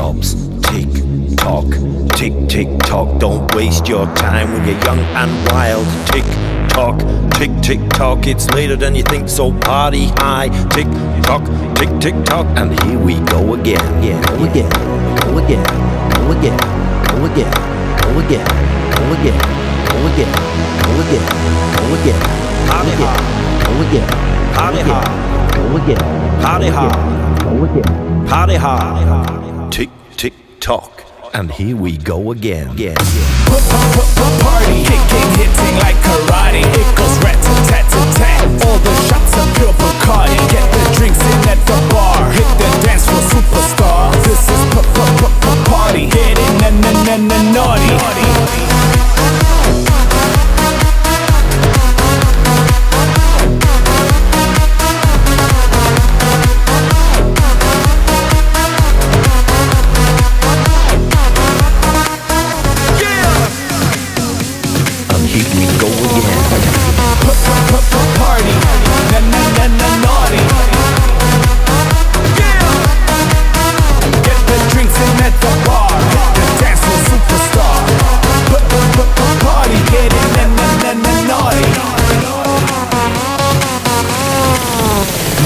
stops. Tick tock, tick tick tock. Don't waste your time when you're young and wild. Tick tock, tick tick tock. It's later than you think, so party high. Tick tock, tick tick tock. And here we go again, yeah, go again, go again, go again, go again, go again, go again, go again, go again, go again, party hard, go again, party hard, go again, party hard, go again, party hard. Tick tick tock. And here we go again. Yeah. Party kicking, hitting like karate. It goes rat tat tat. All the shots are pure Bacardi. Get the drinks in at the bar. Hit the dance floor, superstar. This is party. Getting naughty.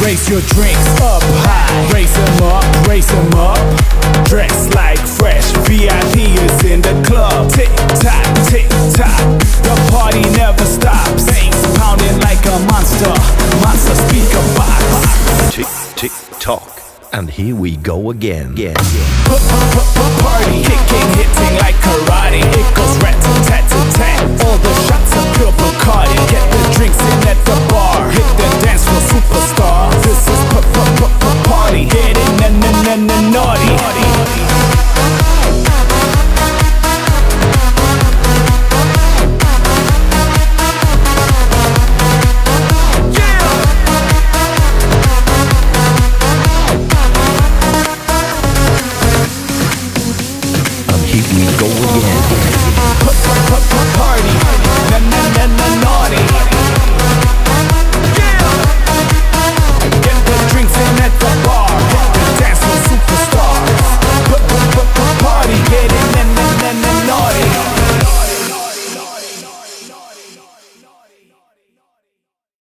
Raise your drinks up high, raise them up, dress like fresh, VIP is in the club, tick tock, the party never stops, things pounding like a monster speaker box. Tick tick tock, and here we go again. Yeah. Party kicking, hitting like karate, it goes rat tat tat. All the shots are pure Bacardi. Get the drinks in at the bar. Hit the dance floor, superstar. This is party. Getting naughty.